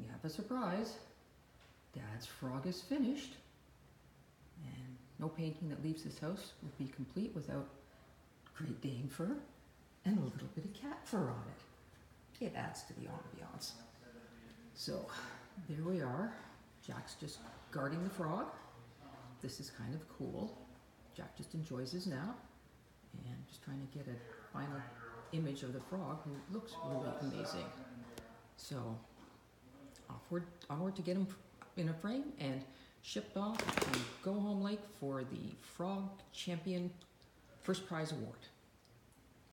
We have a surprise. Dad's frog is finished. And no painting that leaves this house would be complete without Great Dane fur and a little bit of cat fur on it. It adds to the ambiance. So there we are. Jack's just guarding the frog. This is kind of cool. Jack just enjoys his nap and just trying to get a final image of the frog, who looks really amazing. So onward to get him in a frame and shipped off to Go Home Lake for the Frog Champion First Prize Award.